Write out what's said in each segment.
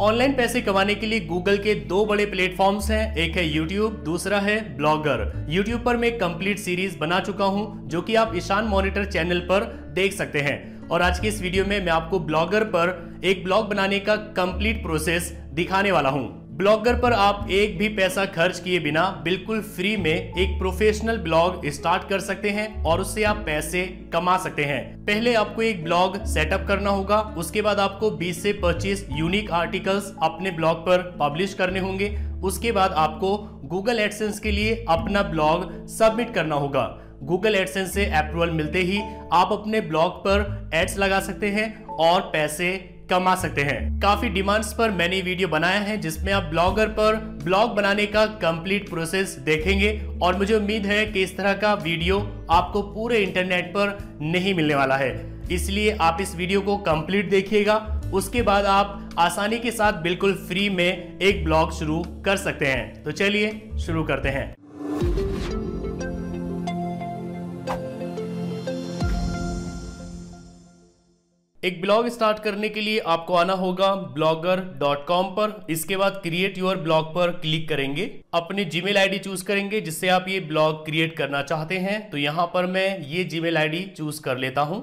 Online पैसे कमाने के लिए गूगल के दो बड़े प्लेटफॉर्म्स हैं, एक है यूट्यूब, दूसरा है ब्लॉगर। यूट्यूब पर मैं कंप्लीट सीरीज बना चुका हूं जो कि आप ईशान मॉनिटर चैनल पर देख सकते हैं, और आज की इस वीडियो में मैं आपको ब्लॉगर पर एक ब्लॉग बनाने का कंप्लीट प्रोसेस दिखाने वाला हूं। ब्लॉगर पर आप एक भी पैसा खर्च किए बिना बिल्कुल फ्री में एक प्रोफेशनल ब्लॉग स्टार्ट कर सकते हैं और उससे आप पैसे कमा सकते हैं। पहले आपको एक ब्लॉग सेटअप करना होगा, उसके बाद आपको 20 से 25 यूनिक आर्टिकल्स अपने ब्लॉग पर पब्लिश करने होंगे, उसके बाद आपको Google AdSense के लिए अपना ब्लॉग सबमिट करना होगा। Google AdSense से अप्रूवल मिलते ही आप अपने ब्लॉग पर एड्स लगा सकते हैं और पैसे कमा सकते हैं। काफी डिमांड्स पर मैंने वीडियो बनाया है जिसमें आप ब्लॉगर पर ब्लॉग बनाने का कंप्लीट प्रोसेस देखेंगे, और मुझे उम्मीद है कि इस तरह का वीडियो आपको पूरे इंटरनेट पर नहीं मिलने वाला है, इसलिए आप इस वीडियो को कंप्लीट देखिएगा। उसके बाद आप आसानी के साथ बिल्कुल फ्री में एक ब्लॉग शुरू कर सकते हैं। तो चलिए शुरू करते हैं। एक ब्लॉग स्टार्ट करने के लिए आपको आना होगा blogger.com पर, इसके बाद क्रिएट योर ब्लॉग पर क्लिक करेंगे, अपने जीमेल आईडी चूज करेंगे जिससे आप ये ब्लॉग क्रिएट करना चाहते हैं। तो यहाँ पर मैं ये जीमेल आईडी चूज कर लेता हूँ।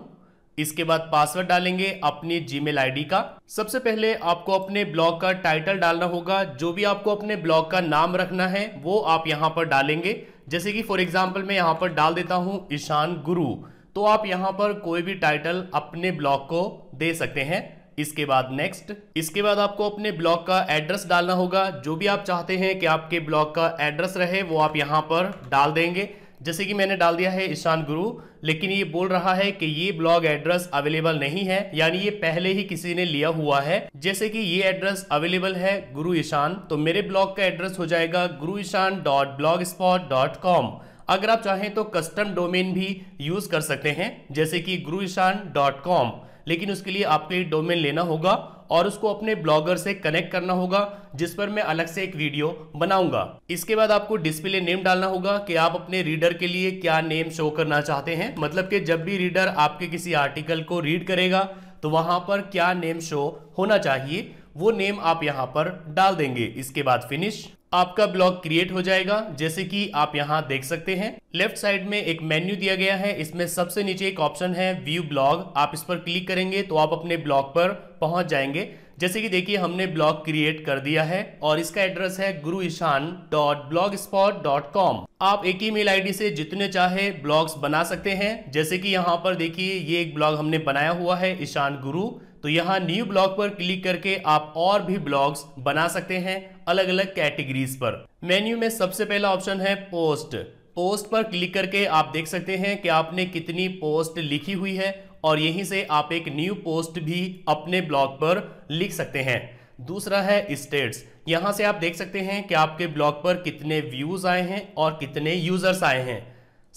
इसके बाद पासवर्ड डालेंगे अपनी जीमेल आईडी का। सबसे पहले आपको अपने ब्लॉग का टाइटल डालना होगा, जो भी आपको अपने ब्लॉग का नाम रखना है वो आप यहाँ पर डालेंगे। जैसे कि फॉर एग्जाम्पल मैं यहाँ पर डाल देता हूँ ईशान गुरु, तो आप यहाँ पर कोई भी टाइटल अपने ब्लॉग को दे सकते हैं। इसके बाद नेक्स्ट, इसके बाद आपको अपने ब्लॉग का एड्रेस डालना होगा, जो भी आप चाहते हैं कि आपके ब्लॉग का एड्रेस रहे वो आप यहाँ पर डाल देंगे। जैसे कि मैंने डाल दिया है ईशान गुरु, लेकिन ये बोल रहा है कि ये ब्लॉग एड्रेस अवेलेबल नहीं है, यानी ये पहले ही किसी ने लिया हुआ है। जैसे कि ये एड्रेस अवेलेबल है गुरु ईशान, तो मेरे ब्लॉग का एड्रेस हो जाएगा guruishan.blogspot.com। अगर आप चाहें तो कस्टम डोमेन भी यूज कर सकते हैं, जैसे कि guruishan.com, लेकिन उसके लिए आपको एक डोमेन लेना होगा और उसको अपने ब्लॉगर से कनेक्ट करना होगा, जिस पर मैं अलग से एक वीडियो बनाऊंगा। इसके बाद आपको डिस्प्ले नेम डालना होगा कि आप अपने रीडर के लिए क्या नेम शो करना चाहते हैं, मतलब कि जब भी रीडर आपके किसी आर्टिकल को रीड करेगा तो वहां पर क्या नेम शो होना चाहिए वो नेम आप यहाँ पर डाल देंगे। इसके बाद फिनिश, आपका ब्लॉग क्रिएट हो जाएगा। जैसे कि आप यहाँ देख सकते हैं लेफ्ट साइड में एक मेन्यू दिया गया है, इसमें सबसे नीचे एक ऑप्शन है व्यू ब्लॉग, आप इस पर क्लिक करेंगे तो आप अपने ब्लॉग पर पहुंच जाएंगे। जैसे कि देखिए हमने ब्लॉग क्रिएट कर दिया है और इसका एड्रेस है guruishan.blogspot.com। आप एक ही मेल आईडी से जितने चाहे ब्लॉग्स बना सकते हैं। जैसे कि यहाँ पर देखिए ये एक ब्लॉग हमने बनाया हुआ है ईशान गुरु, तो यहाँ न्यू ब्लॉग पर क्लिक करके आप और भी ब्लॉग्स बना सकते हैं अलग अलग कैटेगरीज पर। मेन्यू में सबसे पहला ऑप्शन है पोस्ट, पोस्ट पर क्लिक करके आप देख सकते हैं कि आपने कितनी पोस्ट लिखी हुई है, और यहीं से आप एक न्यू पोस्ट भी अपने ब्लॉग पर लिख सकते हैं। दूसरा है स्टेटस, यहाँ से आप देख सकते हैं कि आपके ब्लॉग पर कितने व्यूज आए हैं और कितने यूजर्स आए हैं।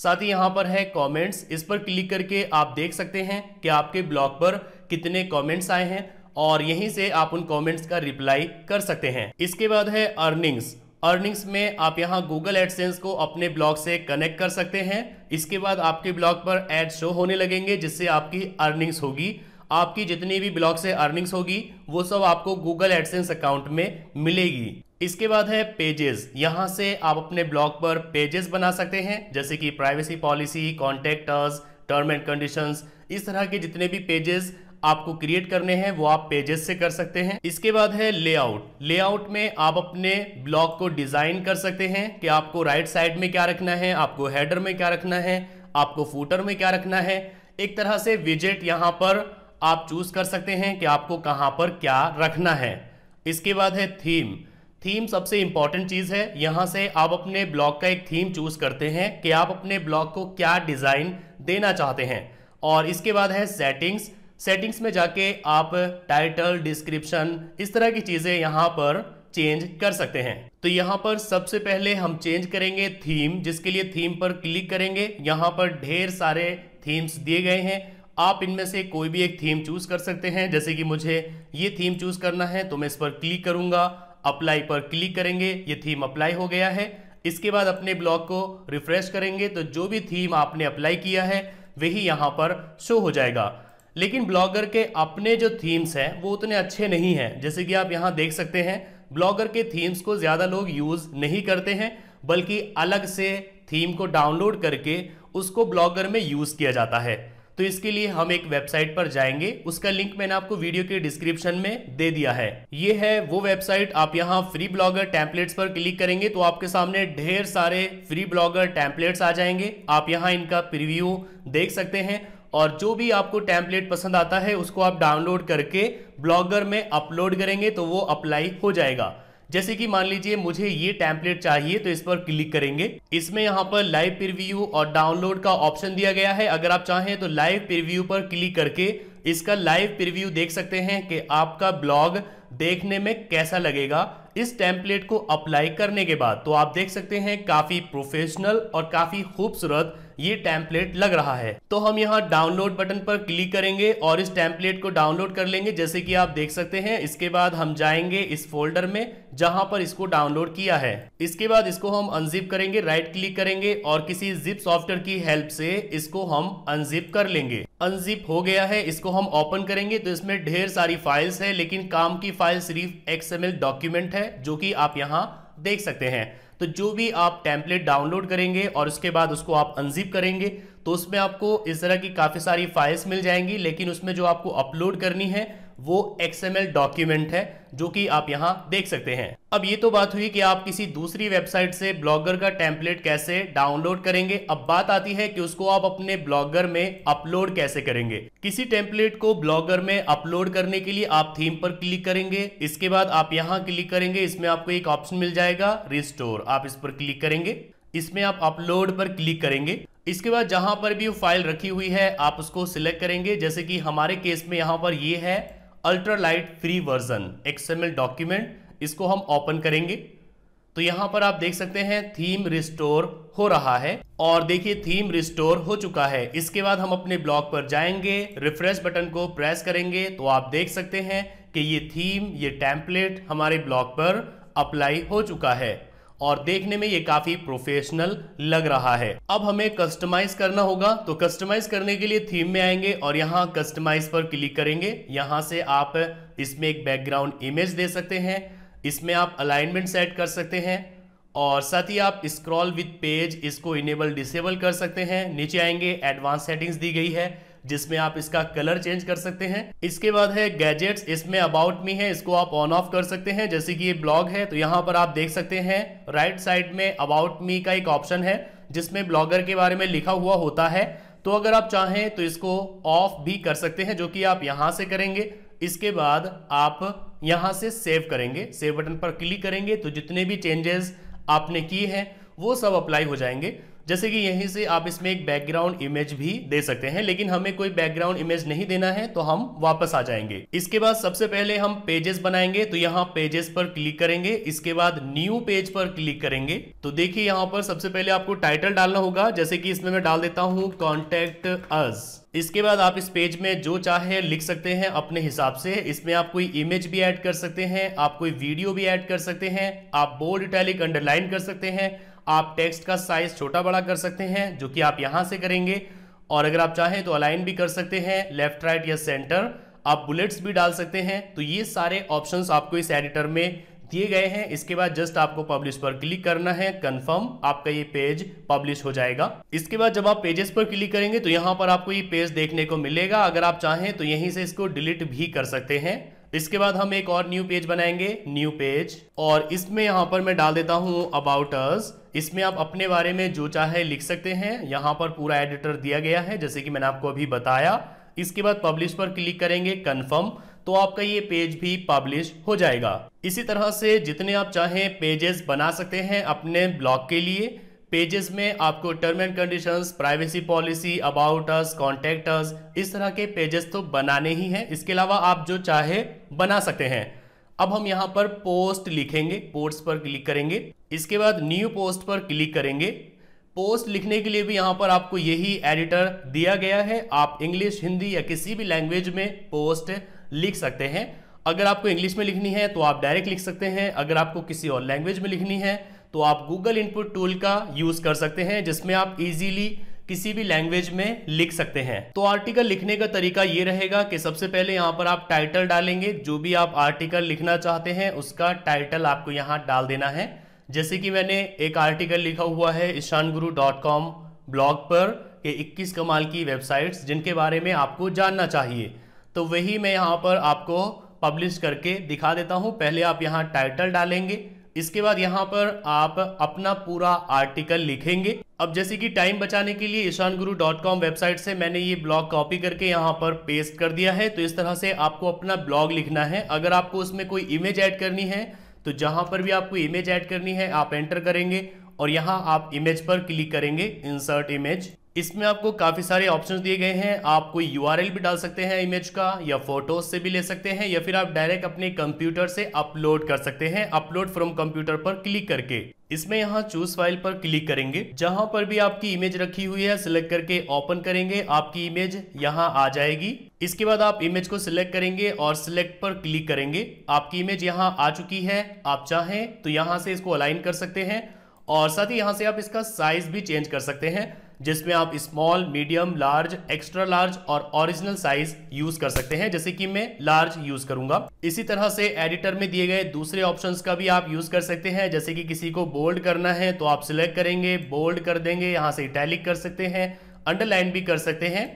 साथ ही यहाँ पर है कमेंट्स, इस पर क्लिक करके आप देख सकते हैं कि आपके ब्लॉग पर कितने कमेंट्स आए हैं और यहीं से आप उन कमेंट्स का रिप्लाई कर सकते हैं। इसके बाद है अर्निंग्स, अर्निंग्स में आप यहाँ Google AdSense को अपने ब्लॉग से कनेक्ट कर सकते हैं। इसके बाद आपके ब्लॉग पर एड शो होने लगेंगे जिससे आपकी अर्निंग्स होगी। आपकी जितनी भी ब्लॉग से अर्निंग्स होगी वो सब आपको Google AdSense अकाउंट में मिलेगी। इसके बाद है पेजेस, यहाँ से आप अपने ब्लॉग पर पेजेस बना सकते हैं, जैसे कि privacy policy, contact us, term and conditions, इस तरह के जितने भी पेजेस आपको क्रिएट करने हैं वो आप पेजेस से कर सकते हैं। इसके बाद है लेआउट, लेआउट में आप अपने ब्लॉग को डिजाइन कर सकते हैं कि आपको राइट साइड में क्या रखना है, आपको हेडर में क्या रखना है, आपको फूटर में क्या रखना है। एक तरह से विजेट यहाँ पर आप चूज कर सकते हैं कि आपको कहाँ पर क्या रखना है। इसके बाद है थीम, थीम सबसे इंपॉर्टेंट चीज है। यहाँ से आप अपने ब्लॉग का एक थीम चूज करते हैं कि आप अपने ब्लॉग को क्या डिजाइन देना चाहते हैं। और इसके बाद है सेटिंग्स, सेटिंग्स में जाके आप टाइटल, डिस्क्रिप्शन, इस तरह की चीजें यहाँ पर चेंज कर सकते हैं। तो यहाँ पर सबसे पहले हम चेंज करेंगे थीम, जिसके लिए थीम पर क्लिक करेंगे। यहाँ पर ढेर सारे थीम्स दिए गए हैं, आप इनमें से कोई भी एक थीम चूज कर सकते हैं। जैसे कि मुझे ये थीम चूज करना है तो मैं इस पर क्लिक करूंगा, अप्लाई पर क्लिक करेंगे, ये थीम अप्लाई हो गया है। इसके बाद अपने ब्लॉग को रिफ्रेश करेंगे तो जो भी थीम आपने अप्लाई किया है वही यहाँ पर शो हो जाएगा। लेकिन ब्लॉगर के अपने जो थीम्स हैं वो उतने अच्छे नहीं हैं। जैसे कि आप यहाँ देख सकते हैं, ब्लॉगर के थीम्स को ज़्यादा लोग यूज़ नहीं करते हैं, बल्कि अलग से थीम को डाउनलोड करके उसको ब्लॉगर में यूज़ किया जाता है। तो इसके लिए हम एक वेबसाइट पर जाएंगे, उसका लिंक मैंने आपको वीडियो के डिस्क्रिप्शन में दे दिया है। ये है वो वेबसाइट। आप यहाँ फ्री ब्लॉगर टेम्पलेट्स पर क्लिक करेंगे तो आपके सामने ढेर सारे फ्री ब्लॉगर टेम्पलेट्स आ जाएंगे। आप यहाँ इनका प्रीव्यू देख सकते हैं और जो भी आपको टेम्पलेट पसंद आता है उसको आप डाउनलोड करके ब्लॉगर में अपलोड करेंगे तो वो अप्लाई हो जाएगा। जैसे कि मान लीजिए मुझे ये टेम्पलेट चाहिए तो इस पर क्लिक करेंगे। इसमें यहाँ पर लाइव प्रीव्यू और डाउनलोड का ऑप्शन दिया गया है। अगर आप चाहें तो लाइव प्रीव्यू पर क्लिक करके इसका लाइव प्रीव्यू देख सकते हैं कि आपका ब्लॉग देखने में कैसा लगेगा इस टेम्पलेट को अप्लाई करने के बाद। तो आप देख सकते हैं काफ़ी प्रोफेशनल और काफ़ी खूबसूरत ये टेम्पलेट लग रहा है। तो हम यहाँ डाउनलोड बटन पर क्लिक करेंगे और इस टेम्पलेट को डाउनलोड कर लेंगे, जैसे कि आप देख सकते हैं। इसके बाद हम जाएंगे इस फोल्डर में जहाँ पर इसको डाउनलोड किया है। इसके बाद इसको हम अनजिप करेंगे, राइट क्लिक करेंगे और किसी जिप सॉफ्टवेयर की हेल्प से इसको हम अनजिप कर लेंगे। अनजिप हो गया है, इसको हम ओपन करेंगे तो इसमें ढेर सारी फाइल्स है, लेकिन काम की फाइल सिर्फ XML डॉक्यूमेंट है जो कि आप यहाँ देख सकते हैं। तो जो भी आप टेम्पलेट डाउनलोड करेंगे और उसके बाद उसको आप अनजिप करेंगे तो उसमें आपको इस तरह की काफ़ी सारी फाइल्स मिल जाएंगी, लेकिन उसमें जो आपको अपलोड करनी है वो XML डॉक्यूमेंट है जो कि आप यहाँ देख सकते हैं। अब ये तो बात हुई कि आप किसी दूसरी वेबसाइट से ब्लॉगर का टेम्पलेट कैसे डाउनलोड करेंगे। अब बात आती है कि उसको आप अपने ब्लॉगर में अपलोड कैसे करेंगे। किसी टेम्पलेट को ब्लॉगर में अपलोड करने के लिए आप थीम पर क्लिक करेंगे। इसके बाद आप यहाँ क्लिक करेंगे, इसमें आपको एक ऑप्शन मिल जाएगा रिस्टोर, आप इस पर क्लिक करेंगे। इसमें आप अपलोड पर क्लिक करेंगे। इसके बाद जहाँ पर भी फाइल रखी हुई है आप उसको सिलेक्ट करेंगे। जैसे कि हमारे केस में यहाँ पर ये है ultralight free version XML document, इसको हम ओपन करेंगे तो यहाँ पर आप देख सकते हैं थीम रिस्टोर हो रहा है। और देखिए थीम रिस्टोर हो चुका है। इसके बाद हम अपने ब्लॉग पर जाएंगे, रिफ्रेश बटन को प्रेस करेंगे तो आप देख सकते हैं कि ये थीम, ये टेम्पलेट हमारे ब्लॉग पर अप्लाई हो चुका है और देखने में ये काफ़ी प्रोफेशनल लग रहा है। अब हमें कस्टमाइज करना होगा, तो कस्टमाइज करने के लिए थीम में आएंगे और यहाँ कस्टमाइज पर क्लिक करेंगे। यहाँ से आप इसमें एक बैकग्राउंड इमेज दे सकते हैं, इसमें आप अलाइनमेंट सेट कर सकते हैं और साथ ही आप स्क्रॉल विथ पेज इसको इनेबल डिसेबल कर सकते हैं। नीचे आएंगे, एडवांस सेटिंग्स दी गई है जिसमें आप इसका कलर चेंज कर सकते हैं। इसके बाद है गैजेट्स, इसमें अबाउट मी है, इसको आप ऑन ऑफ कर सकते हैं। जैसे कि ये ब्लॉग है तो यहाँ पर आप देख सकते हैं राइट साइड में अबाउट मी का एक ऑप्शन है जिसमें ब्लॉगर के बारे में लिखा हुआ होता है। तो अगर आप चाहें तो इसको ऑफ भी कर सकते हैं जो कि आप यहाँ से करेंगे। इसके बाद आप यहाँ से सेव करेंगे, सेव बटन पर क्लिक करेंगे तो जितने भी चेंजेस आपने किए हैं वो सब अप्लाई हो जाएंगे। जैसे कि यहीं से आप इसमें एक बैकग्राउंड इमेज भी दे सकते हैं, लेकिन हमें कोई बैकग्राउंड इमेज नहीं देना है तो हम वापस आ जाएंगे। इसके बाद सबसे पहले हम पेजेस बनाएंगे तो यहाँ पेजेस पर क्लिक करेंगे। इसके बाद न्यू पेज पर क्लिक करेंगे तो देखिए यहाँ पर सबसे पहले आपको टाइटल डालना होगा। जैसे कि इसमें मैं डाल देता हूँ कॉन्टेक्ट अस। इसके बाद आप इस पेज में जो चाहे लिख सकते हैं अपने हिसाब से। इसमें आप कोई इमेज भी ऐड कर सकते हैं, आप कोई वीडियो भी ऐड कर सकते हैं, आप बोल्ड, इटैलिक, अंडरलाइन कर सकते हैं, आप टेक्स्ट का साइज छोटा बड़ा कर सकते हैं जो कि आप यहाँ से करेंगे। और अगर आप चाहें तो अलाइन भी कर सकते हैं लेफ्ट, राइट या सेंटर, आप बुलेट्स भी डाल सकते हैं। तो ये सारे ऑप्शंस आपको इस एडिटर में दिए गए हैं। इसके बाद जस्ट आपको पब्लिश पर क्लिक करना है, कंफर्म, आपका ये पेज पब्लिश हो जाएगा। इसके बाद जब आप पेजेस पर क्लिक करेंगे तो यहाँ पर आपको ये पेज देखने को मिलेगा। अगर आप चाहें तो यहीं से इसको डिलीट भी कर सकते हैं। इसके बाद हम एक और न्यू पेज बनाएंगे, न्यू पेज, और इसमें यहाँ पर मैं डाल देता हूँ अबाउट अस। इसमें आप अपने बारे में जो चाहे लिख सकते हैं, यहाँ पर पूरा एडिटर दिया गया है जैसे कि मैंने आपको अभी बताया। इसके बाद पब्लिश पर क्लिक करेंगे, कन्फर्म, तो आपका ये पेज भी पब्लिश हो जाएगा। इसी तरह से जितने आप चाहें पेजेस बना सकते हैं अपने ब्लॉग के लिए। पेजेस में आपको term and conditions, privacy policy, about us, contact us, इस तरह के पेजेस तो बनाने ही हैं, इसके अलावा आप जो चाहे बना सकते हैं। अब हम यहाँ पर पोस्ट लिखेंगे, पोस्ट पर क्लिक करेंगे। इसके बाद न्यू पोस्ट पर क्लिक करेंगे। पोस्ट लिखने के लिए भी यहाँ पर आपको यही एडिटर दिया गया है। आप इंग्लिश, हिंदी या किसी भी लैंग्वेज में पोस्ट लिख सकते हैं। अगर आपको इंग्लिश में लिखनी है तो आप डायरेक्ट लिख सकते हैं, अगर आपको किसी और लैंग्वेज में लिखनी है तो आप गूगल इनपुट टूल का यूज़ कर सकते हैं जिसमें आप इजीली किसी भी लैंग्वेज में लिख सकते हैं। तो आर्टिकल लिखने का तरीका ये रहेगा कि सबसे पहले यहाँ पर आप टाइटल डालेंगे, जो भी आप आर्टिकल लिखना चाहते हैं उसका टाइटल आपको यहाँ डाल देना है। जैसे कि मैंने एक आर्टिकल लिखा हुआ है ishanguru.com ब्लॉग पर के 21 कमाल की वेबसाइट्स जिनके बारे में आपको जानना चाहिए, तो वही मैं यहाँ पर आपको पब्लिश करके दिखा देता हूँ। पहले आप यहाँ टाइटल डालेंगे, इसके बाद यहाँ पर आप अपना पूरा आर्टिकल लिखेंगे। अब जैसे कि टाइम बचाने के लिए ishanguru.com वेबसाइट से मैंने ये ब्लॉग कॉपी करके यहाँ पर पेस्ट कर दिया है। तो इस तरह से आपको अपना ब्लॉग लिखना है। अगर आपको उसमें कोई इमेज ऐड करनी है तो जहाँ पर भी आपको इमेज ऐड करनी है आप एंटर करेंगे और यहाँ आप इमेज पर क्लिक करेंगे, इंसर्ट इमेज। इसमें आपको काफ़ी सारे ऑप्शंस दिए गए हैं। आप कोई URL भी डाल सकते हैं इमेज का, या फोटोज से भी ले सकते हैं, या फिर आप डायरेक्ट अपने कंप्यूटर से अपलोड कर सकते हैं, अपलोड फ्रॉम कंप्यूटर पर क्लिक करके। इसमें यहाँ चूज फाइल पर क्लिक करेंगे। जहां पर भी आपकी इमेज रखी हुई है सिलेक्ट करके ओपन करेंगे, आपकी इमेज यहाँ आ जाएगी। इसके बाद आप इमेज को सिलेक्ट करेंगे और सिलेक्ट पर क्लिक करेंगे। आपकी इमेज यहाँ आ चुकी है। आप चाहें तो यहाँ से इसको अलाइन कर सकते हैं और साथ ही यहाँ से आप इसका साइज भी चेंज कर सकते हैं, जिसमें आप small, medium, large, extra large और ओरिजिनल साइज यूज कर सकते हैं। जैसे कि मैं लार्ज यूज करूंगा। इसी तरह से एडिटर में दिए गए दूसरे ऑप्शंस का भी आप यूज कर सकते हैं। जैसे कि किसी को बोल्ड करना है तो आप सिलेक्ट करेंगे, बोल्ड कर देंगे, यहाँ से इटैलिक कर सकते हैं, अंडरलाइन भी कर सकते हैं।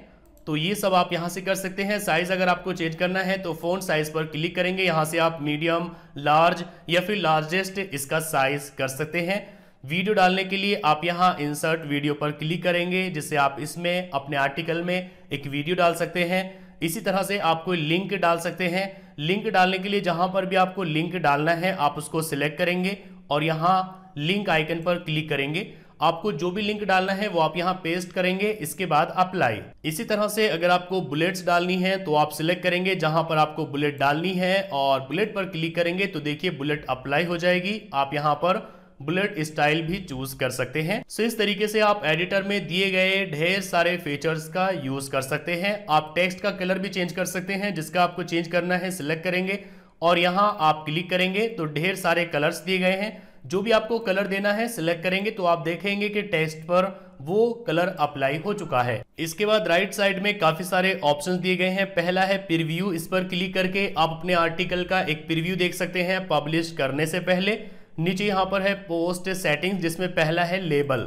तो ये सब आप यहाँ से कर सकते हैं। साइज अगर आपको चेंज करना है तो फ़ॉन्ट साइज पर क्लिक करेंगे, यहाँ से आप मीडियम, लार्ज या फिर लार्जेस्ट इसका साइज कर सकते हैं। वीडियो डालने के लिए आप यहाँ इंसर्ट वीडियो पर क्लिक करेंगे, जिससे आप इसमें अपने आर्टिकल में एक वीडियो डाल सकते हैं। इसी तरह से आप कोई लिंक डाल सकते हैं। लिंक डालने के लिए जहाँ पर भी आपको लिंक डालना है आप उसको सिलेक्ट करेंगे और यहाँ लिंक आइकन पर क्लिक करेंगे। आपको जो भी लिंक डालना है वो आप यहाँ पेस्ट करेंगे, इसके बाद अप्लाई। इसी तरह से अगर आपको बुलेट्स डालनी है तो आप सिलेक्ट करेंगे जहाँ पर आपको बुलेट डालनी है और बुलेट पर क्लिक करेंगे तो देखिए बुलेट अप्लाई हो जाएगी। आप यहाँ पर बुलेट स्टाइल भी चूज कर सकते हैं। सो इस तरीके से आप एडिटर में दिए गए ढेर सारे फीचर्स का यूज कर सकते हैं। आप टेक्स्ट का कलर भी चेंज कर सकते हैं। जिसका आपको चेंज करना है सिलेक्ट करेंगे और यहाँ आप क्लिक करेंगे तो ढेर सारे कलर्स दिए गए हैं। जो भी आपको कलर देना है सिलेक्ट करेंगे तो आप देखेंगे कि टेक्स्ट पर वो कलर अप्लाई हो चुका है। इसके बाद राइट साइड में काफी सारे ऑप्शंस दिए गए हैं। पहला है प्रीव्यू, इस पर क्लिक करके आप अपने आर्टिकल का एक प्रीव्यू देख सकते हैं पब्लिश करने से पहले। नीचे यहाँ पर है पोस्ट सेटिंग्स, जिसमें पहला है लेबल।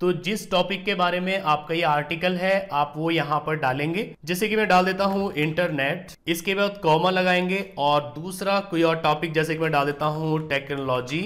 तो जिस टॉपिक के बारे में आपका ये आर्टिकल है आप वो यहाँ पर डालेंगे। जैसे कि मैं डाल देता हूँ इंटरनेट, इसके बाद कॉमा लगाएंगे और दूसरा कोई और टॉपिक, जैसे कि मैं डाल देता हूँ टेक्नोलॉजी,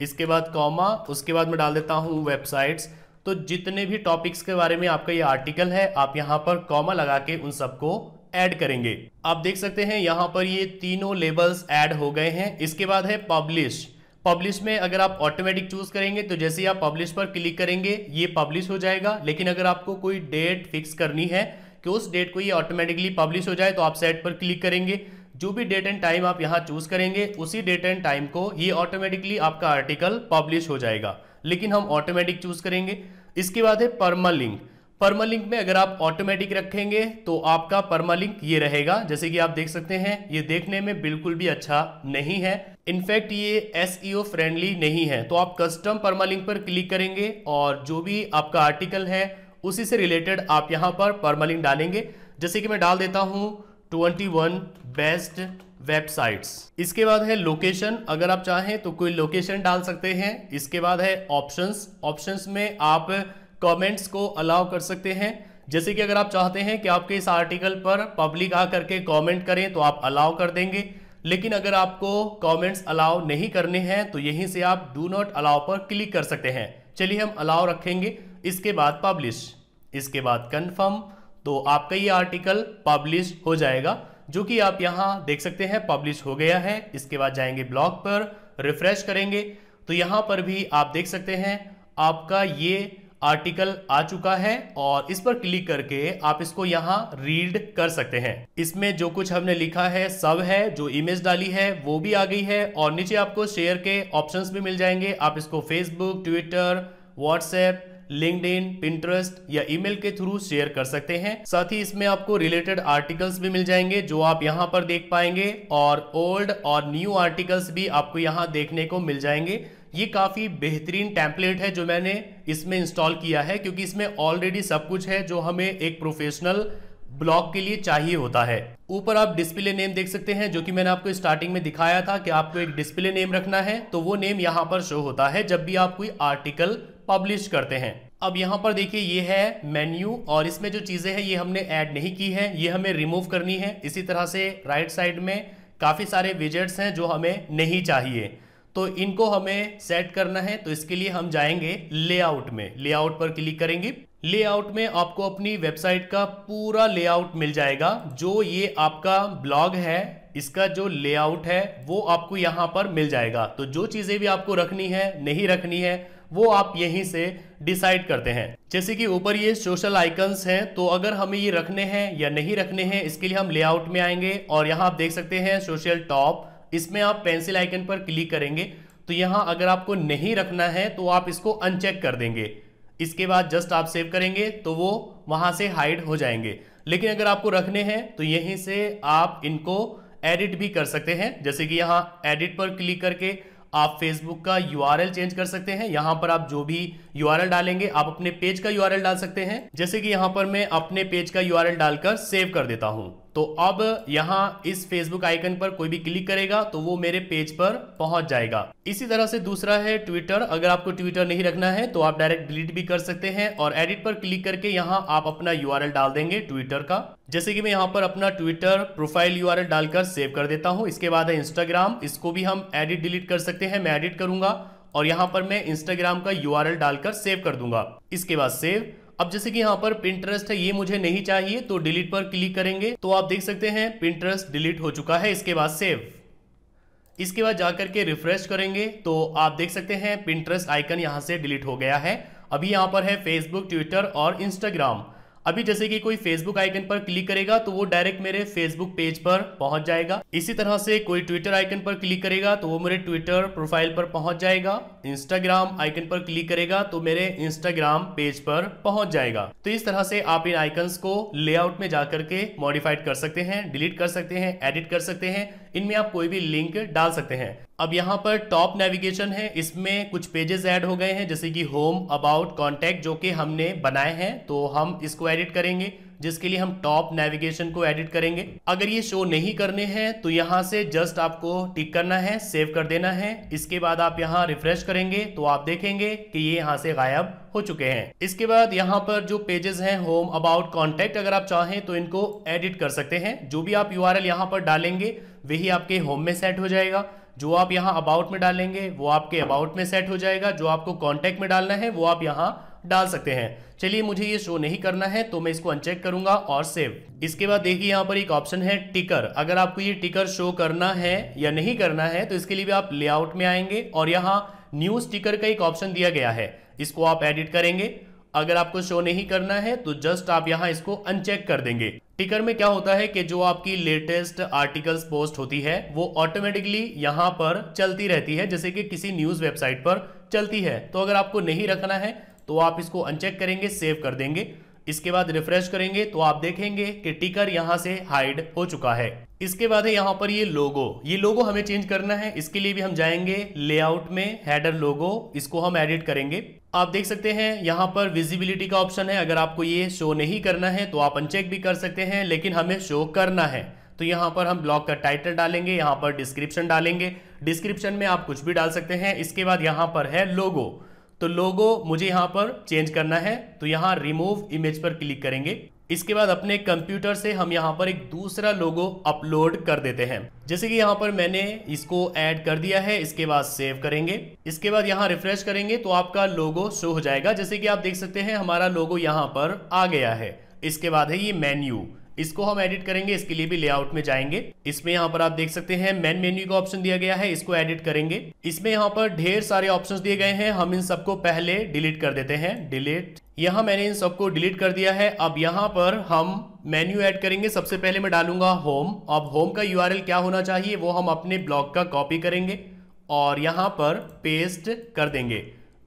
इसके बाद कॉमा, उसके बाद मैं डाल देता हूँ वेबसाइट्स। तो जितने भी टॉपिक्स के बारे में आपका ये आर्टिकल है आप यहाँ पर कॉमा लगा के उन सबको ऐड करेंगे। आप देख सकते हैं यहाँ पर ये तीनों लेबल्स ऐड हो गए हैं। इसके बाद है पब्लिश। पब्लिश में अगर आप ऑटोमेटिक चूज करेंगे तो जैसे ही आप पब्लिश पर क्लिक करेंगे ये पब्लिश हो जाएगा। लेकिन अगर आपको कोई डेट फिक्स करनी है कि उस डेट को ये ऑटोमेटिकली पब्लिश हो जाए तो आप सेट पर क्लिक करेंगे। जो भी डेट एंड टाइम आप यहाँ चूज करेंगे उसी डेट एंड टाइम को ये ऑटोमेटिकली आपका आर्टिकल पब्लिश हो जाएगा, लेकिन हम ऑटोमेटिक चूज करेंगे। इसके बाद है परमालिंक। परमालिंक में अगर आप ऑटोमेटिक रखेंगे तो आपका परमालिंक ये रहेगा। जैसे कि आप देख सकते हैं ये देखने में बिल्कुल भी अच्छा नहीं है, इनफैक्ट ये SEO फ्रेंडली नहीं है। तो आप कस्टम परमालिंक पर क्लिक करेंगे और जो भी आपका आर्टिकल है उसी से रिलेटेड आप यहाँ पर परमालिंक डालेंगे। जैसे कि मैं डाल देता हूँ 21 बेस्ट वेबसाइट्स। इसके बाद है लोकेशन, अगर आप चाहें तो कोई लोकेशन डाल सकते हैं। इसके बाद है ऑप्शंस। ऑप्शंस में आप कमेंट्स को अलाउ कर सकते हैं। जैसे कि अगर आप चाहते हैं कि आपके इस आर्टिकल पर पब्लिक आकर के कमेंट करें तो आप अलाउ कर देंगे, लेकिन अगर आपको कमेंट्स अलाउ नहीं करने हैं तो यहीं से आप डू नॉट अलाउ पर क्लिक कर सकते हैं। चलिए हम अलाउ रखेंगे। इसके बाद पब्लिश, इसके बाद कन्फर्म, तो आपका ये आर्टिकल पब्लिश हो जाएगा, जो कि आप यहाँ देख सकते हैं पब्लिश हो गया है। इसके बाद जाएंगे ब्लॉग पर, रिफ्रेश करेंगे तो यहाँ पर भी आप देख सकते हैं आपका ये आर्टिकल आ चुका है और इस पर क्लिक करके आप इसको यहाँ रीड कर सकते हैं। इसमें जो कुछ हमने लिखा है सब है, जो इमेज डाली है वो भी आ गई है और नीचे आपको शेयर के ऑप्शंस भी मिल जाएंगे। आप इसको Facebook, Twitter, WhatsApp, LinkedIn, Pinterest या ईमेल के थ्रू शेयर कर सकते हैं। साथ ही इसमें आपको रिलेटेड आर्टिकल्स भी मिल जाएंगे जो आप यहाँ पर देख पाएंगे और ओल्ड और न्यू आर्टिकल्स भी आपको यहाँ देखने को मिल जाएंगे। ये काफ़ी बेहतरीन टेम्पलेट है जो मैंने इसमें इंस्टॉल किया है, क्योंकि इसमें ऑलरेडी सब कुछ है जो हमें एक प्रोफेशनल ब्लॉग के लिए चाहिए होता है। ऊपर आप डिस्प्ले नेम देख सकते हैं, जो कि मैंने आपको स्टार्टिंग में दिखाया था कि आपको एक डिस्प्ले नेम रखना है, तो वो नेम यहाँ पर शो होता है जब भी आप कोई आर्टिकल पब्लिश करते हैं। अब यहाँ पर देखिए ये है मेन्यू, और इसमें जो चीज़ें हैं ये हमने ऐड नहीं की है, ये हमें रिमूव करनी है। इसी तरह से राइट साइड में काफ़ी सारे विजेट्स हैं जो हमें नहीं चाहिए, तो इनको हमें सेट करना है। तो इसके लिए हम जाएंगे लेआउट में, लेआउट पर क्लिक करेंगे। लेआउट में आपको अपनी वेबसाइट का पूरा लेआउट मिल जाएगा। जो ये आपका ब्लॉग है, इसका जो लेआउट है वो आपको यहाँ पर मिल जाएगा। तो जो चीज़ें भी आपको रखनी है, नहीं रखनी है, वो आप यहीं से डिसाइड करते हैं। जैसे कि ऊपर ये सोशल आइकन्स हैं, तो अगर हमें ये रखने हैं या नहीं रखने हैं, इसके लिए हम लेआउट में आएंगे और यहाँ आप देख सकते हैं सोशल टॉप, इसमें आप पेंसिल आइकन पर क्लिक करेंगे। तो यहाँ अगर आपको नहीं रखना है तो आप इसको अनचेक कर देंगे, इसके बाद जस्ट आप सेव करेंगे तो वो वहाँ से हाइड हो जाएंगे। लेकिन अगर आपको रखने हैं तो यहीं से आप इनको एडिट भी कर सकते हैं। जैसे कि यहाँ एडिट पर क्लिक करके आप फेसबुक का URL चेंज कर सकते हैं। यहाँ पर आप जो भी URL डालेंगे, आप अपने पेज का URL डाल सकते हैं। जैसे कि यहाँ पर मैं अपने पेज का URL डालकर सेव कर देता हूँ। तो अब यहाँ इस फेसबुक आइकन पर कोई भी क्लिक करेगा तो वो मेरे पेज पर पहुँच जाएगा। इसी तरह से दूसरा है ट्विटर। अगर आपको ट्विटर नहीं रखना है तो आप डायरेक्ट डिलीट भी कर सकते हैं और एडिट पर क्लिक करके यहाँ आप अपना URL डाल देंगे ट्विटर का। जैसे कि मैं यहाँ पर अपना ट्विटर प्रोफाइल URL डालकर सेव कर देता हूँ। इसके बाद है इंस्टाग्राम, इसको भी हम एडिट डिलीट कर सकते हैं। मैं एडिट करूँगा और यहाँ पर मैं इंस्टाग्राम का URL डालकर सेव कर दूंगा, इसके बाद सेव। अब जैसे कि यहाँ पर पिंटरेस्ट है, ये मुझे नहीं चाहिए, तो डिलीट पर क्लिक करेंगे। तो आप देख सकते हैं पिंटरेस्ट डिलीट हो चुका है। इसके बाद सेव, इसके बाद जाकर के रिफ्रेश करेंगे तो आप देख सकते हैं पिंटरेस्ट आइकन यहाँ से डिलीट हो गया है। अभी यहाँ पर है फेसबुक, ट्विटर और इंस्टाग्राम। अभी जैसे कि कोई फेसबुक आइकन पर क्लिक करेगा तो वो डायरेक्ट मेरे फेसबुक पेज पर पहुंच जाएगा। इसी तरह से कोई ट्विटर आइकन पर क्लिक करेगा तो वो मेरे ट्विटर प्रोफाइल पर पहुंच जाएगा। इंस्टाग्राम आइकन पर क्लिक करेगा तो मेरे इंस्टाग्राम पेज पर पहुंच जाएगा। तो इस तरह से आप इन आइकन्स को लेआउट में जाकर के मॉडिफाइड कर सकते हैं, डिलीट कर सकते हैं, एडिट कर सकते हैं। इनमें आप कोई भी लिंक डाल सकते हैं। अब यहाँ पर टॉप नेविगेशन है, इसमें कुछ पेजेस ऐड हो गए हैं, जैसे कि होम, अबाउट, कॉन्टैक्ट, जो कि हमने बनाए हैं। तो हम इसको एडिट करेंगे, जिसके लिए हम टॉप नेविगेशन को एडिट करेंगे। अगर ये शो नहीं करने हैं तो यहाँ से जस्ट आपको टिक करना है, सेव कर देना है। इसके बाद आप यहाँ रिफ्रेश करेंगे तो आप देखेंगे कि ये यहाँ से गायब हो चुके हैं। इसके बाद यहाँ पर जो पेजेस हैं होम, अबाउट, कॉन्टैक्ट, अगर आप चाहें तो इनको एडिट कर सकते हैं। जो भी आप URL यहाँ पर डालेंगे वही आपके होम में सेट हो जाएगा, जो आप यहाँ अबाउट में डालेंगे वो आपके अबाउट में सेट हो जाएगा, जो आपको कॉन्टैक्ट में डालना है वो आप यहाँ डाल सकते हैं। चलिए मुझे ये शो नहीं करना है तो मैं इसको अनचेक करूंगा और सेव। इसके बाद देखिए यहाँ पर एक ऑप्शन है टिकर। अगर आपको ये टिकर शो करना है या नहीं करना है तो इसके लिए भी आप लेआउट में आएंगे और यहाँ न्यू स्टिकर का एक ऑप्शन दिया गया है, इसको आप एडिट करेंगे। अगर आपको शो नहीं करना है तो जस्ट आप यहाँ इसको अनचेक कर देंगे। टिकर में क्या होता है कि जो आपकी लेटेस्ट आर्टिकल्स पोस्ट होती है वो ऑटोमेटिकली यहाँ पर चलती रहती है, जैसे कि किसी न्यूज़ वेबसाइट पर चलती है। तो अगर आपको नहीं रखना है तो आप इसको अनचेक करेंगे, सेव कर देंगे। इसके बाद रिफ्रेश करेंगे तो आप देखेंगे कि टिकर यहाँ से हाइड हो चुका है। इसके बाद है यहाँ पर ये लोगो। ये लोगो हमें चेंज करना है, इसके लिए भी हम जाएंगे लेआउट में, हेडर लोगो, इसको हम एडिट करेंगे। आप देख सकते हैं यहाँ पर विजिबिलिटी का ऑप्शन है। अगर आपको ये शो नहीं करना है तो आप अनचेक भी कर सकते हैं, लेकिन हमें शो करना है तो यहाँ पर हम ब्लॉग का टाइटल डालेंगे, यहाँ पर डिस्क्रिप्शन डालेंगे, डिस्क्रिप्शन में आप कुछ भी डाल सकते हैं। इसके बाद यहाँ पर है लोगो, तो लोगो मुझे यहाँ पर चेंज करना है तो यहाँ रिमूव इमेज पर क्लिक करेंगे। इसके बाद अपने कंप्यूटर से हम यहाँ पर एक दूसरा लोगो अपलोड कर देते हैं। जैसे कि यहाँ पर मैंने इसको ऐड कर दिया है, इसके बाद सेव करेंगे। इसके बाद यहाँ रिफ्रेश करेंगे तो आपका लोगो शो हो जाएगा। जैसे कि आप देख सकते हैं हमारा लोगो यहाँ पर आ गया है। इसके बाद है ये मेन्यू, इसको हम एडिट करेंगे, इसके लिए भी लेआउट में जाएंगे। इसमें यहाँ पर आप देख सकते हैं मेन मेन्यू का ऑप्शन दिया गया है, इसको एडिट करेंगे। इसमें यहाँ पर ढेर सारे ऑप्शंस दिए गए हैं, हम इन सबको पहले डिलीट कर देते हैं। डिलीट, यहाँ मैंने इन सबको डिलीट कर दिया है। अब यहाँ पर हम मेन्यू ऐड करेंगे। सबसे पहले मैं डालूंगा होम। अब होम का URL क्या होना चाहिए वो हम अपने ब्लॉग का कॉपी करेंगे और यहाँ पर पेस्ट कर देंगे।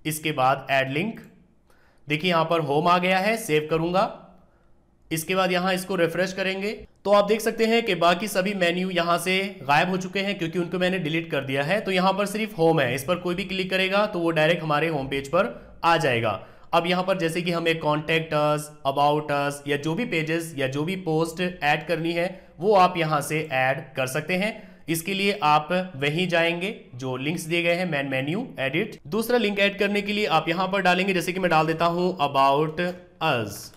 इसके बाद ऐड लिंक, देखिए यहाँ पर होम आ गया है, सेव करूँगा। इसके बाद यहाँ इसको रिफ्रेश करेंगे तो आप देख सकते हैं कि बाकी सभी मेन्यू यहाँ से गायब हो चुके हैं क्योंकि उनको मैंने डिलीट कर दिया है। तो यहाँ पर सिर्फ होम है, इस पर कोई भी क्लिक करेगा तो वो डायरेक्ट हमारे होम पेज पर आ जाएगा। अब यहाँ पर जैसे कि हमें कॉन्टैक्ट अस, अबाउट अस या जो भी पेजेस या जो भी पोस्ट ऐड करनी है वो आप यहाँ से ऐड कर सकते हैं। इसके लिए आप वहीं जाएंगे जो लिंक्स दिए गए हैं, मेन मेन्यू, एडिट। दूसरा लिंक ऐड करने के लिए आप यहाँ पर डालेंगे, जैसे कि मैं डाल देता हूँ अबाउट अस।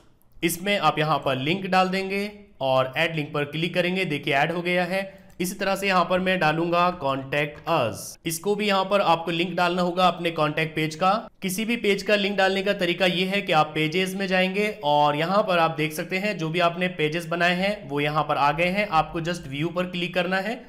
इसमें आप यहाँ पर लिंक डाल देंगे और ऐड लिंक पर क्लिक करेंगे, देखिए ऐड हो गया है। इसी तरह से यहाँ पर मैं डालूंगा कॉन्टैक्ट अस। इसको भी यहाँ पर आपको लिंक डालना होगा अपने कॉन्टैक्ट पेज का। किसी भी पेज का लिंक डालने का तरीका ये है कि आप पेजेस में जाएंगे और यहाँ पर आप देख सकते हैं जो भी आपने पेजेस बनाए हैं वो यहाँ पर आ गए हैं। आपको जस्ट व्यू पर क्लिक करना है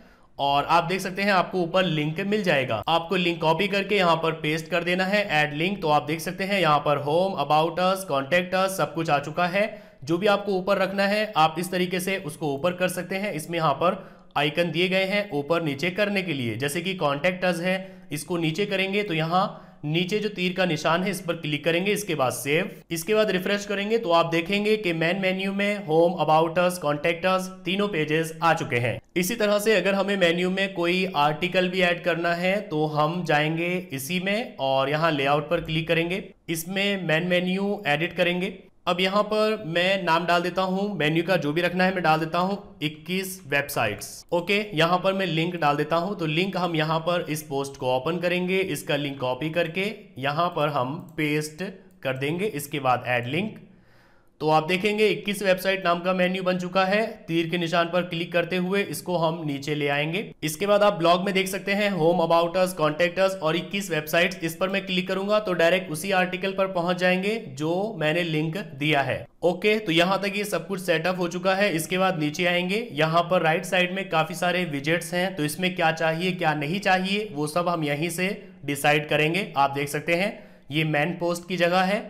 और आप देख सकते हैं आपको ऊपर लिंक मिल जाएगा। आपको लिंक कॉपी करके यहाँ पर पेस्ट कर देना है, ऐड लिंक। तो आप देख सकते हैं यहाँ पर home, about us, contact us सब कुछ आ चुका है। जो भी आपको ऊपर रखना है आप इस तरीके से उसको ऊपर कर सकते हैं। इसमें यहाँ पर आइकन दिए गए हैं ऊपर नीचे करने के लिए, जैसे कि कॉन्टैक्ट अस है, इसको नीचे करेंगे तो यहाँ नीचे जो तीर का निशान है इस पर क्लिक करेंगे। इसके बाद सेव, इसके बाद रिफ्रेश करेंगे तो आप देखेंगे कि मेन मेन्यू में home, about us, contact us तीनों पेजेस आ चुके हैं। इसी तरह से अगर हमें मेन्यू में कोई आर्टिकल भी ऐड करना है तो हम जाएंगे इसी में और यहाँ लेआउट पर क्लिक करेंगे। इसमें मेन मेन्यू एडिट करेंगे। अब यहाँ पर मैं नाम डाल देता हूँ, मेन्यू का जो भी रखना है मैं डाल देता हूँ 21 वेबसाइट्स। ओके, यहाँ पर मैं लिंक डाल देता हूँ। तो लिंक हम यहाँ पर इस पोस्ट को ओपन करेंगे, इसका लिंक कॉपी करके यहाँ पर हम पेस्ट कर देंगे। इसके बाद ऐड लिंक, तो आप देखेंगे 21 वेबसाइट नाम का मेन्यू बन चुका है। तीर के निशान पर क्लिक करते हुए इसको हम नीचे ले आएंगे। इसके बाद आप ब्लॉग में देख सकते हैं home, about us, contact us और 21 वेबसाइट्स। इस पर मैं क्लिक करूंगा तो डायरेक्ट उसी आर्टिकल पर पहुंच जाएंगे जो मैंने लिंक दिया है। ओके, तो यहाँ तक ये सब कुछ सेटअप हो चुका है। इसके बाद नीचे आएंगे, यहाँ पर राइट साइड में काफी सारे विजेट्स हैं, तो इसमें क्या चाहिए क्या नहीं चाहिए वो सब हम यहीं से डिसाइड करेंगे। आप देख सकते हैं ये मेन पोस्ट की जगह है।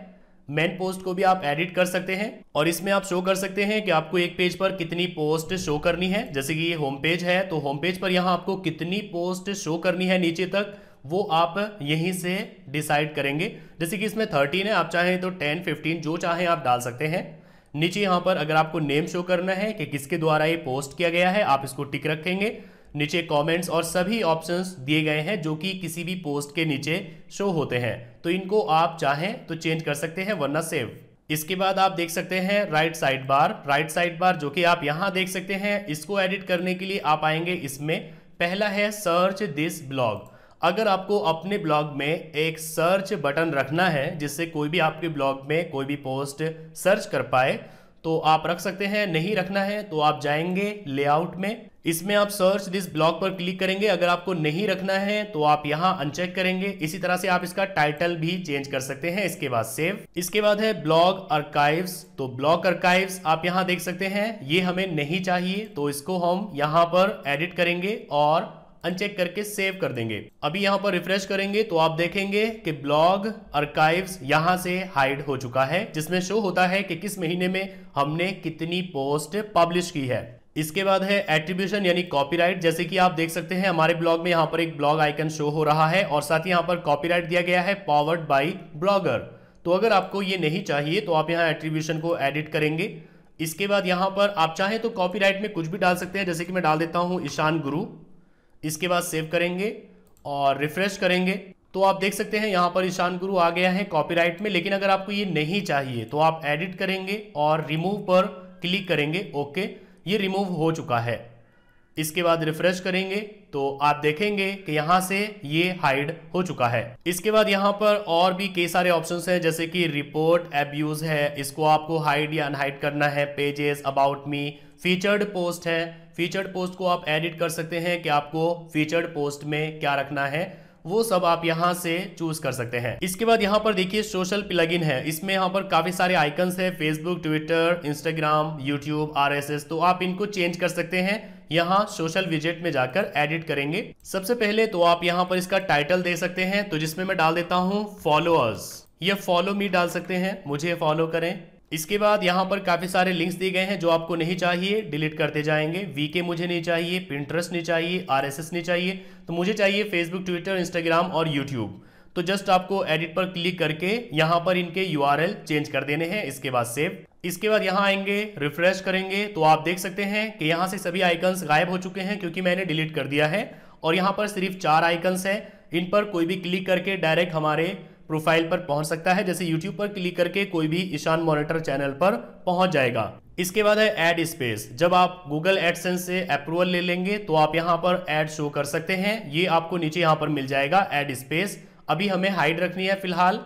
मेन पोस्ट को भी आप एडिट कर सकते हैं और इसमें आप शो कर सकते हैं कि आपको एक पेज पर कितनी पोस्ट शो करनी है। जैसे कि ये होम पेज है तो होम पेज पर यहाँ आपको कितनी पोस्ट शो करनी है नीचे तक, वो आप यहीं से डिसाइड करेंगे। जैसे कि इसमें 13 है, आप चाहें तो 10, 15 जो चाहें आप डाल सकते हैं। नीचे यहाँ पर अगर आपको नेम शो करना है कि किसके द्वारा ये पोस्ट किया गया है आप इसको टिक रखेंगे। नीचे कमेंट्स और सभी ऑप्शंस दिए गए हैं जो कि किसी भी पोस्ट के नीचे शो होते हैं, तो इनको आप चाहें तो चेंज कर सकते हैं वरना सेव। इसके बाद आप देख सकते हैं right side bar, right side bar जो कि आप यहाँ देख सकते हैं। इसको एडिट करने के लिए आप आएंगे, इसमें पहला है सर्च दिस ब्लॉग। अगर आपको अपने ब्लॉग में एक सर्च बटन रखना है जिससे कोई भी आपके ब्लॉग में कोई भी पोस्ट सर्च कर पाए तो आप रख सकते हैं, नहीं रखना है तो आप जाएंगे लेआउट में, इसमें आप सर्च दिस ब्लॉग पर क्लिक करेंगे। अगर आपको नहीं रखना है तो आप यहाँ अनचेक करेंगे। इसी तरह से आप इसका टाइटल भी चेंज कर सकते हैं। इसके बाद सेव। इसके बाद है ब्लॉग आर्काइव्स, तो ब्लॉग आर्काइव्स आप यहाँ देख सकते हैं ये हमें नहीं चाहिए तो इसको हम यहाँ पर एडिट करेंगे और अनचेक करके सेव कर देंगे। अभी यहाँ पर रिफ्रेश करेंगे तो आप देखेंगे कि ब्लॉग आर्काइव्स यहाँ से हाइड हो चुका है, जिसमें शो होता है कि किस महीने में हमने कितनी पोस्ट पब्लिश की है। इसके बाद है एट्रीब्यूशन यानी कॉपीराइट। जैसे कि आप देख सकते हैं हमारे ब्लॉग में यहाँ पर एक ब्लॉग आइकन शो हो रहा है और साथ ही यहाँ पर कॉपीराइट दिया गया है पावर्ड बाय ब्लॉगर। तो अगर आपको ये नहीं चाहिए तो आप यहाँ एट्रीब्यूशन को एडिट करेंगे। इसके बाद यहाँ पर आप चाहें तो कॉपीराइट में कुछ भी डाल सकते हैं, जैसे कि मैं डाल देता हूँ ईशान गुरु। इसके बाद सेव करेंगे और रिफ्रेश करेंगे तो आप देख सकते हैं यहाँ पर ईशान गुरु आ गया है कॉपीराइट में। लेकिन अगर आपको ये नहीं चाहिए तो आप एडिट करेंगे और रिमूव पर क्लिक करेंगे। ओके, ये रिमूव हो चुका है। इसके बाद रिफ्रेश करेंगे तो आप देखेंगे कि यहाँ से ये हाइड हो चुका है। इसके बाद यहाँ पर और भी कई सारे ऑप्शंस हैं, जैसे कि रिपोर्ट एब्यूज है, इसको आपको हाइड या अनहाइड करना है। Pages, about me, featured post है। फीचर्ड पोस्ट को आप एडिट कर सकते हैं कि आपको फीचर्ड पोस्ट में क्या रखना है, वो सब आप यहाँ से चूज कर सकते हैं। इसके बाद यहाँ पर देखिए सोशल प्लगइन है, इसमें यहाँ पर काफी सारे आइकन्स हैं, Facebook, Twitter, Instagram, YouTube, RSS। तो आप इनको चेंज कर सकते हैं, यहाँ सोशल विजेट में जाकर एडिट करेंगे। सबसे पहले तो आप यहाँ पर इसका टाइटल दे सकते हैं, तो जिसमें मैं डाल देता हूँ फॉलोअर्स, या फॉलो मी डाल सकते हैं, मुझे फॉलो करें। इसके बाद यहाँ पर काफी सारे लिंक्स दिए गए हैं जो आपको नहीं चाहिए, डिलीट करते जाएंगे। वीके मुझे नहीं चाहिए, पिंटरेस्ट नहीं चाहिए, RSS नहीं चाहिए, तो मुझे चाहिए फेसबुक, ट्विटर, इंस्टाग्राम और यूट्यूब। तो जस्ट आपको एडिट पर क्लिक करके यहाँ पर इनके URL चेंज कर देने हैं। इसके बाद सेव। इसके बाद यहाँ आएंगे, रिफ्रेश करेंगे तो आप देख सकते हैं कि यहाँ से सभी आइकन्स गायब हो चुके हैं क्योंकि मैंने डिलीट कर दिया है और यहाँ पर सिर्फ 4 आइकन्स हैं। इन पर कोई भी क्लिक करके डायरेक्ट हमारे प्रोफाइल पर पहुंच सकता है, जैसे YouTube पर क्लिक करके कोई भी ईशान मॉनिटर चैनल पर पहुंच जाएगा। इसके बाद है ऐड स्पेस। जब आप Google AdSense से अप्रूवल ले लेंगे तो आप यहाँ पर ऐड शो कर सकते हैं, ये आपको नीचे यहाँ पर मिल जाएगा ऐड स्पेस। अभी हमें हाइड रखनी है फिलहाल,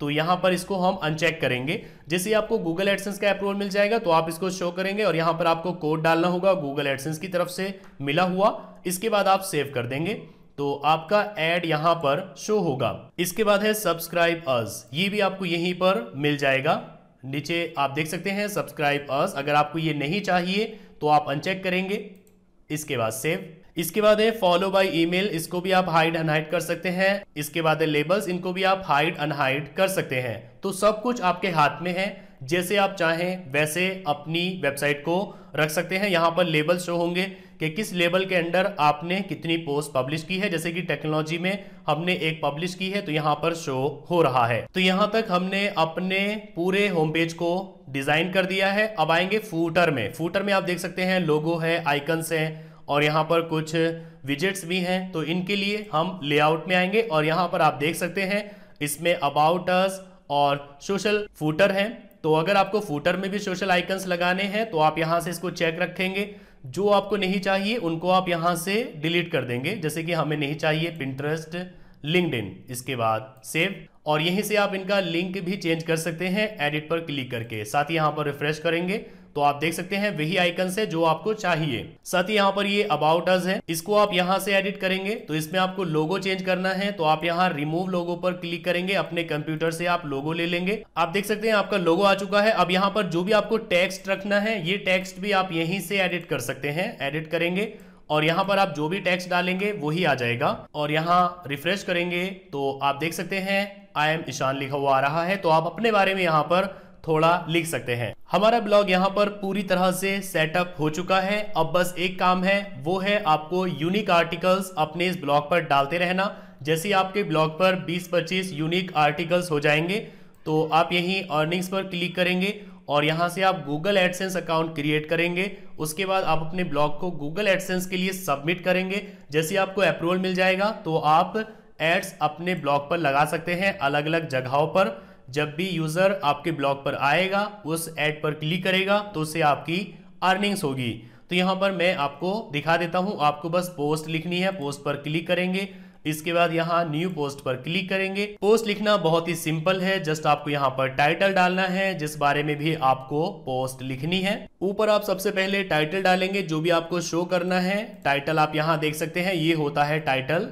तो यहाँ पर इसको हम अनचेक करेंगे। जैसे आपको Google AdSense का अप्रूवल मिल जाएगा तो आप इसको शो करेंगे और यहाँ पर आपको कोड डालना होगा Google AdSense की तरफ से मिला हुआ। इसके बाद आप सेव कर देंगे तो आपका ऐड यहाँ पर शो होगा। इसके बाद है सब्सक्राइब अस, ये भी आपको यहीं पर मिल जाएगा। नीचे आप देख सकते हैं सब्सक्राइब अस। अगर आपको ये नहीं चाहिए तो आप अनचेक करेंगे, इसके बाद सेव। इसके बाद है फॉलो बाय ईमेल, इसको भी आप हाइड अनहाइड कर सकते हैं। इसके बाद है लेबल्स, इनको भी आप हाइड अनहाइड कर सकते हैं। तो सब कुछ आपके हाथ में है, जैसे आप चाहें वैसे अपनी वेबसाइट को रख सकते हैं। यहाँ पर लेबल शो होंगे कि किस लेबल के अंडर आपने कितनी पोस्ट पब्लिश की है। जैसे कि टेक्नोलॉजी में हमने एक पब्लिश की है तो यहाँ पर शो हो रहा है। तो यहाँ तक हमने अपने पूरे होम पेज को डिजाइन कर दिया है। अब आएंगे फूटर में। फूटर में आप देख सकते हैं लोगो है, आइकन्स हैं और यहाँ पर कुछ विजेट्स भी हैं। तो इनके लिए हम लेआउट में आएंगे और यहाँ पर आप देख सकते हैं इसमें अबाउट अस और सोशल फूटर हैं। तो अगर आपको फूटर में भी सोशल आइकन्स लगाने हैं तो आप यहाँ से इसको चेक रखेंगे, जो आपको नहीं चाहिए उनको आप यहाँ से डिलीट कर देंगे। जैसे कि हमें नहीं चाहिए पिंटरेस्ट, लिंक्डइन, इसके बाद सेव। और यहीं से आप इनका लिंक भी चेंज कर सकते हैं एडिट पर क्लिक करके। साथ ही यहाँ पर रिफ्रेश करेंगे तो आप देख सकते हैं वही आइकन्स है जो आपको चाहिए। साथ ही यहाँ पर ये अबाउट अस है, इसको आप यहाँ से एडिट करेंगे। तो इसमें आपको लोगो चेंज करना है तो आप यहाँ रिमूव लोगो पर क्लिक करेंगे, अपने कंप्यूटर से आप लोगो ले लेंगे। आप देख सकते हैं आपका लोगो आ चुका है। अब यहाँ पर जो भी आपको टेक्स्ट रखना है ये टेक्स्ट भी आप यहीं से एडिट कर सकते हैं। एडिट करेंगे और यहाँ पर आप जो भी टेक्स्ट डालेंगे वही आ जाएगा। और यहाँ रिफ्रेश करेंगे तो आप देख सकते हैं आई एम ईशान लिखा हुआ आ रहा है। तो आप अपने बारे में यहाँ पर थोड़ा लिख सकते हैं। हमारा ब्लॉग यहाँ पर पूरी तरह से सेटअप हो चुका है। अब बस एक काम है, वो है आपको यूनिक आर्टिकल्स अपने इस ब्लॉग पर डालते रहना। जैसे आपके ब्लॉग पर 20-25 यूनिक आर्टिकल्स हो जाएंगे तो आप यहीं अर्निंग्स पर क्लिक करेंगे और यहाँ से आप Google AdSense अकाउंट क्रिएट करेंगे। उसके बाद आप अपने ब्लॉग को Google AdSense के लिए सबमिट करेंगे। जैसे आपको अप्रूवल मिल जाएगा तो आप एड्स अपने ब्लॉग पर लगा सकते हैं अलग अलग जगहों पर। जब भी यूजर आपके ब्लॉग पर आएगा उस ऐड पर क्लिक करेगा तो उससे आपकी अर्निंग्स होगी। तो यहाँ पर मैं आपको दिखा देता हूँ, आपको बस पोस्ट लिखनी है, पोस्ट पर क्लिक करेंगे। इसके बाद यहाँ न्यू पोस्ट पर क्लिक करेंगे। पोस्ट लिखना बहुत ही सिंपल है, जस्ट आपको यहाँ पर टाइटल डालना है जिस बारे में भी आपको पोस्ट लिखनी है। ऊपर आप सबसे पहले टाइटल डालेंगे जो भी आपको शो करना है। टाइटल आप यहाँ देख सकते हैं, ये होता है टाइटल।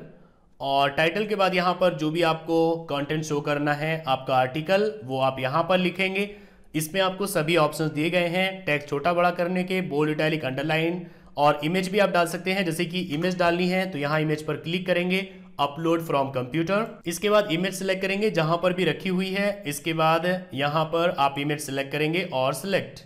और टाइटल के बाद यहाँ पर जो भी आपको कंटेंट शो करना है, आपका आर्टिकल, वो आप यहाँ पर लिखेंगे। इसमें आपको सभी ऑप्शंस दिए गए हैं टेक्स्ट छोटा बड़ा करने के, बोल्ड, इटैलिक, अंडरलाइन, और इमेज भी आप डाल सकते हैं। जैसे कि इमेज डालनी है तो यहाँ इमेज पर क्लिक करेंगे, अपलोड फ्रॉम कंप्यूटर। इसके बाद इमेज सेलेक्ट करेंगे जहाँ पर भी रखी हुई है। इसके बाद यहाँ पर आप इमेज सेलेक्ट करेंगे और सिलेक्ट।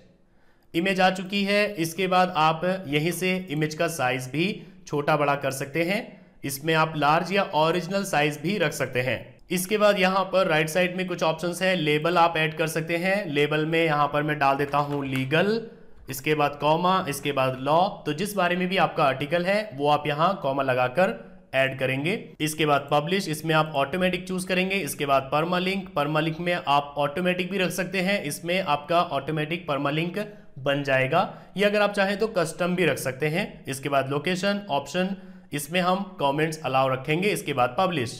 इमेज आ चुकी है। इसके बाद आप यहीं से इमेज का साइज भी छोटा बड़ा कर सकते हैं। इसमें आप लार्ज या ओरिजिनल साइज भी रख सकते हैं। इसके बाद यहाँ पर राइट साइड में कुछ ऑप्शंस है। लेबल आप ऐड कर सकते हैं। लेबल में यहाँ पर मैं डाल देता हूँ लीगल, इसके बाद कॉमा, इसके बाद लॉ। तो जिस बारे में भी आपका आर्टिकल है वो आप यहाँ कॉमा लगाकर ऐड करेंगे। इसके बाद पब्लिश, इसमें आप ऑटोमेटिक चूज करेंगे। इसके बाद परमालिंक, परमालिंक में आप ऑटोमेटिक भी रख सकते हैं। इसमें आपका ऑटोमेटिक परमालिंक बन जाएगा, या अगर आप चाहें तो कस्टम भी रख सकते हैं। इसके बाद लोकेशन ऑप्शन, इसमें हम कमेंट्स अलाउ रखेंगे। इसके बाद पब्लिश,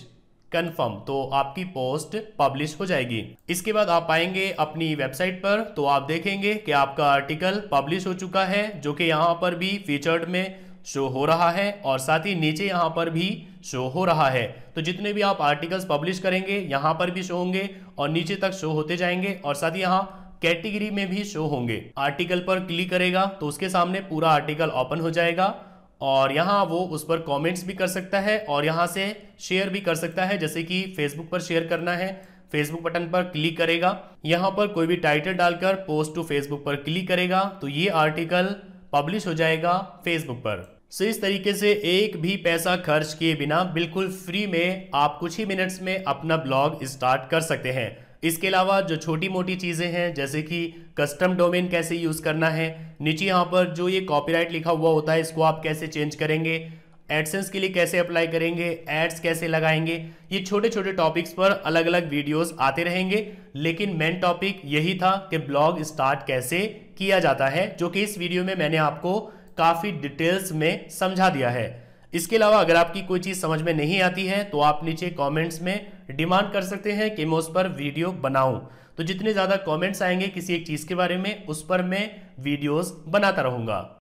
कंफर्म, तो आपकी पोस्ट पब्लिश हो जाएगी। इसके बाद आप आएंगे अपनी वेबसाइट पर तो आप देखेंगे कि आपका आर्टिकल पब्लिश हो चुका है, जो कि यहाँ पर भी फीचर्ड में शो हो रहा है और साथ ही नीचे यहाँ पर भी शो हो रहा है। तो जितने भी आप आर्टिकल्स पब्लिश करेंगे यहाँ पर भी शो होंगे और नीचे तक शो होते जाएंगे और साथ ही यहाँ कैटेगरी में भी शो होंगे। आर्टिकल पर क्लिक करेगा तो उसके सामने पूरा आर्टिकल ओपन हो जाएगा और यहाँ वो उस पर कमेंट्स भी कर सकता है और यहाँ से शेयर भी कर सकता है। जैसे कि फेसबुक पर शेयर करना है, फेसबुक बटन पर क्लिक करेगा। यहाँ पर कोई भी टाइटल डालकर पोस्ट टू फेसबुक पर क्लिक करेगा तो ये आर्टिकल पब्लिश हो जाएगा फेसबुक पर। सो इस तरीके से एक भी पैसा खर्च किए बिना बिल्कुल फ्री में आप कुछ ही मिनट्स में अपना ब्लॉग स्टार्ट कर सकते हैं। इसके अलावा जो छोटी मोटी चीज़ें हैं जैसे कि कस्टम डोमेन कैसे यूज़ करना है, नीचे यहाँ पर जो ये कॉपीराइट लिखा हुआ होता है इसको आप कैसे चेंज करेंगे, एडसेंस के लिए कैसे अप्लाई करेंगे, एड्स कैसे लगाएंगे, ये छोटे छोटे टॉपिक्स पर अलग अलग वीडियोस आते रहेंगे। लेकिन मेन टॉपिक यही था कि ब्लॉग स्टार्ट कैसे किया जाता है, जो कि इस वीडियो में मैंने आपको काफ़ी डिटेल्स में समझा दिया है। इसके अलावा अगर आपकी कोई चीज़ समझ में नहीं आती है तो आप नीचे कमेंट्स में डिमांड कर सकते हैं कि मैं उस पर वीडियो बनाऊं। तो जितने ज़्यादा कमेंट्स आएंगे किसी एक चीज़ के बारे में, उस पर मैं वीडियोस बनाता रहूँगा।